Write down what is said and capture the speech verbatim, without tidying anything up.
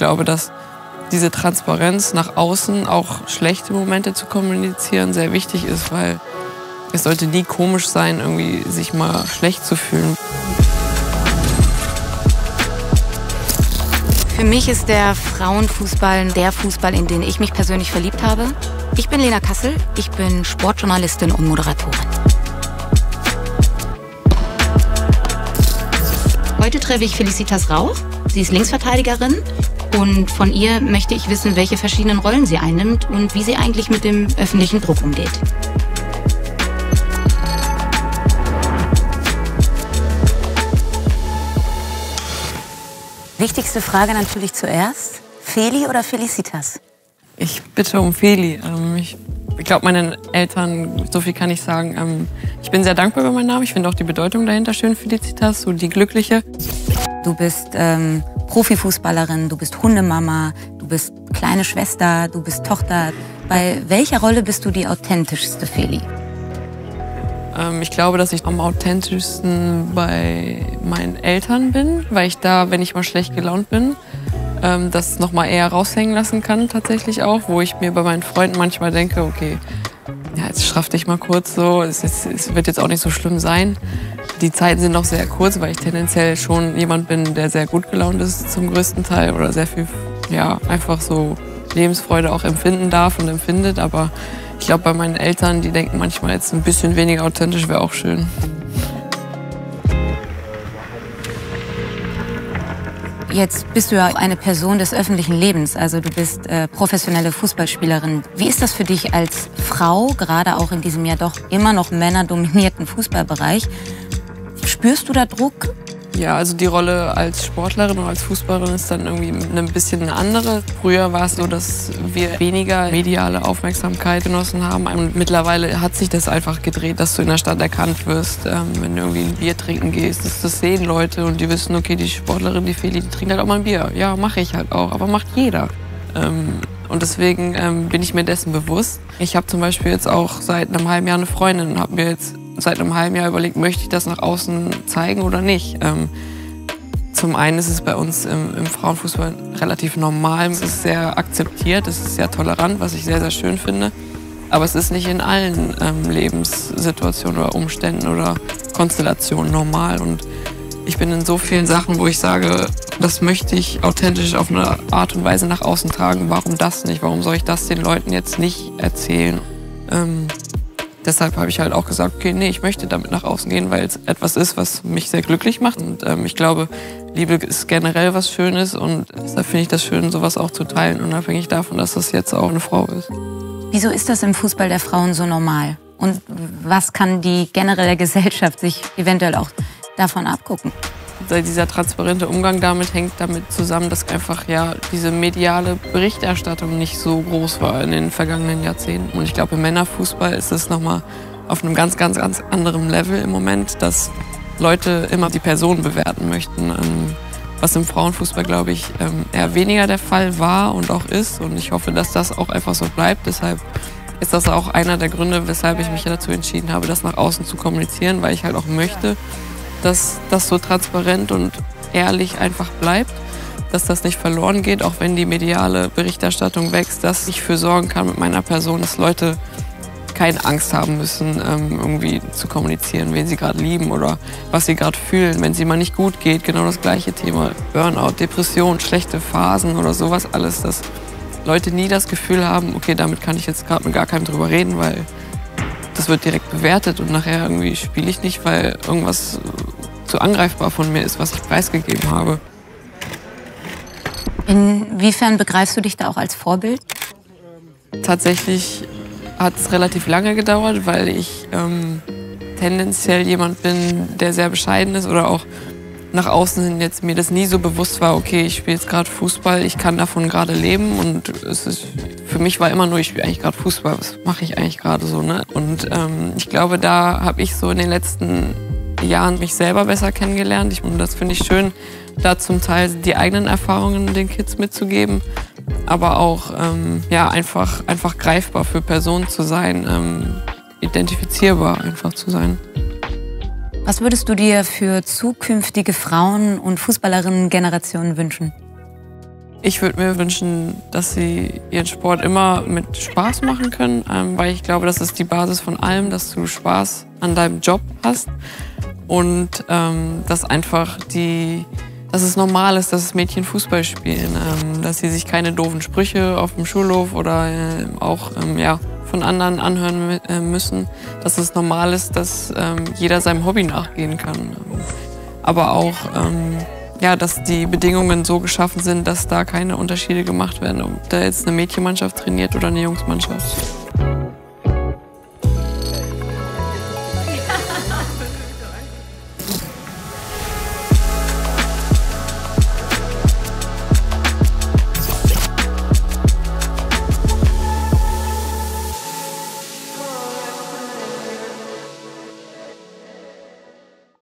glaube, dass diese Transparenz nach außen, auch schlechte Momente zu kommunizieren, sehr wichtig ist, weil es sollte nie komisch sein, irgendwie sich mal schlecht zu fühlen. Für mich ist der Frauenfußball der Fußball, in den ich mich persönlich verliebt habe. Ich bin Lena Cassel, ich bin Sportjournalistin und Moderatorin. Heute treffe ich Felicitas Rauch, sie ist Linksverteidigerin. Und von ihr möchte ich wissen, welche verschiedenen Rollen sie einnimmt und wie sie eigentlich mit dem öffentlichen Druck umgeht. Wichtigste Frage natürlich zuerst. Feli oder Felicitas? Ich bitte um Feli. Ich glaube, meinen Eltern, so viel kann ich sagen, ich bin sehr dankbar über meinen Namen. Ich finde auch die Bedeutung dahinter schön, Felicitas, so die Glückliche. Du bist ähm, Profifußballerin, du bist Hundemama, du bist kleine Schwester, du bist Tochter. Bei welcher Rolle bist du die authentischste, Feli? Ähm, ich glaube, dass ich am authentischsten bei meinen Eltern bin, weil ich da, wenn ich mal schlecht gelaunt bin, ähm, das noch mal eher raushängen lassen kann tatsächlich auch, wo ich mir bei meinen Freunden manchmal denke, okay, ja, jetzt straff dich mal kurz so, es, ist, es wird jetzt auch nicht so schlimm sein. Die Zeiten sind noch sehr kurz, weil ich tendenziell schon jemand bin, der sehr gut gelaunt ist zum größten Teil oder sehr viel, ja, einfach so Lebensfreude auch empfinden darf und empfindet. Aber ich glaube, bei meinen Eltern, die denken manchmal, jetzt ein bisschen weniger authentisch wäre auch schön. Jetzt bist du ja eine Person des öffentlichen Lebens, also du bist äh, professionelle Fußballspielerin. Wie ist das für dich als Frau, gerade auch in diesem ja doch immer noch männerdominierten Fußballbereich? Spürst du da Druck? Ja, also die Rolle als Sportlerin und als Fußballerin ist dann irgendwie ein bisschen eine andere. Früher war es so, dass wir weniger mediale Aufmerksamkeit genossen haben. Und mittlerweile hat sich das einfach gedreht, dass du in der Stadt erkannt wirst. Ähm, wenn du irgendwie ein Bier trinken gehst, das, das sehen Leute und die wissen, okay, die Sportlerin, die Feli, die trinkt halt auch mal ein Bier. Ja, mache ich halt auch, aber macht jeder. Ähm, und deswegen ähm, bin ich mir dessen bewusst. Ich habe zum Beispiel jetzt auch seit einem halben Jahr eine Freundin und habe mir jetzt seit einem halben Jahr überlegt, möchte ich das nach außen zeigen oder nicht. Ähm, zum einen ist es bei uns im, im Frauenfußball relativ normal. Es ist sehr akzeptiert, es ist sehr tolerant, was ich sehr, sehr schön finde. Aber es ist nicht in allen ähm, Lebenssituationen oder Umständen oder Konstellationen normal. Und ich bin in so vielen Sachen, wo ich sage, das möchte ich authentisch auf eine Art und Weise nach außen tragen. Warum das nicht? Warum soll ich das den Leuten jetzt nicht erzählen? Ähm, Deshalb habe ich halt auch gesagt, okay, nee, ich möchte damit nach außen gehen, weil es etwas ist, was mich sehr glücklich macht. Und ähm, ich glaube, Liebe ist generell was Schönes und deshalb finde ich das schön, sowas auch zu teilen, unabhängig davon, dass das jetzt auch eine Frau ist. Wieso ist das im Fußball der Frauen so normal? Und was kann die generelle Gesellschaft sich eventuell auch davon abgucken? Dieser transparente Umgang damit hängt damit zusammen, dass einfach ja diese mediale Berichterstattung nicht so groß war in den vergangenen Jahrzehnten. Und ich glaube, im Männerfußball ist es nochmal auf einem ganz, ganz, ganz anderen Level im Moment, dass Leute immer die Person bewerten möchten. Was im Frauenfußball, glaube ich, eher weniger der Fall war und auch ist. Und ich hoffe, dass das auch einfach so bleibt. Deshalb ist das auch einer der Gründe, weshalb ich mich dazu entschieden habe, das nach außen zu kommunizieren, weil ich halt auch möchte, dass das so transparent und ehrlich einfach bleibt, dass das nicht verloren geht, auch wenn die mediale Berichterstattung wächst, dass ich dafür sorgen kann mit meiner Person, dass Leute keine Angst haben müssen, irgendwie zu kommunizieren, wen sie gerade lieben oder was sie gerade fühlen. Wenn es ihnen mal nicht gut geht, genau das gleiche Thema. Burnout, Depression, schlechte Phasen oder sowas alles, dass Leute nie das Gefühl haben, okay, damit kann ich jetzt gerade mit gar keinem drüber reden, weil das wird direkt bewertet und nachher irgendwie spiele ich nicht, weil irgendwas zu angreifbar von mir ist, was ich preisgegeben habe. Inwiefern begreifst du dich da auch als Vorbild? Tatsächlich hat es relativ lange gedauert, weil ich ähm, tendenziell jemand bin, der sehr bescheiden ist oder auch nach außen hin jetzt mir das nie so bewusst war, okay, ich spiele jetzt gerade Fußball, ich kann davon gerade leben und es ist, für mich war immer nur, ich spiele eigentlich gerade Fußball, was mache ich eigentlich gerade so, ne? Und ähm, ich glaube, da habe ich so in den letzten Jahren mich selber besser kennengelernt ich, und das finde ich schön, da zum Teil die eigenen Erfahrungen den Kids mitzugeben, aber auch ähm, ja, einfach, einfach greifbar für Personen zu sein, ähm, identifizierbar einfach zu sein. Was würdest du dir für zukünftige Frauen- und Fußballerinnen-Generationen wünschen? Ich würde mir wünschen, dass sie ihren Sport immer mit Spaß machen können, weil ich glaube, das ist die Basis von allem, dass du Spaß an deinem Job hast und ähm, dass einfach die, dass es normal ist, dass Mädchen Fußball spielen, ähm, dass sie sich keine doofen Sprüche auf dem Schulhof oder äh, auch ähm, ja, von anderen anhören äh, müssen, dass es normal ist, dass ähm, jeder seinem Hobby nachgehen kann, aber auch ähm, ja, dass die Bedingungen so geschaffen sind, dass da keine Unterschiede gemacht werden, ob da jetzt eine Mädchenmannschaft trainiert oder eine Jungsmannschaft.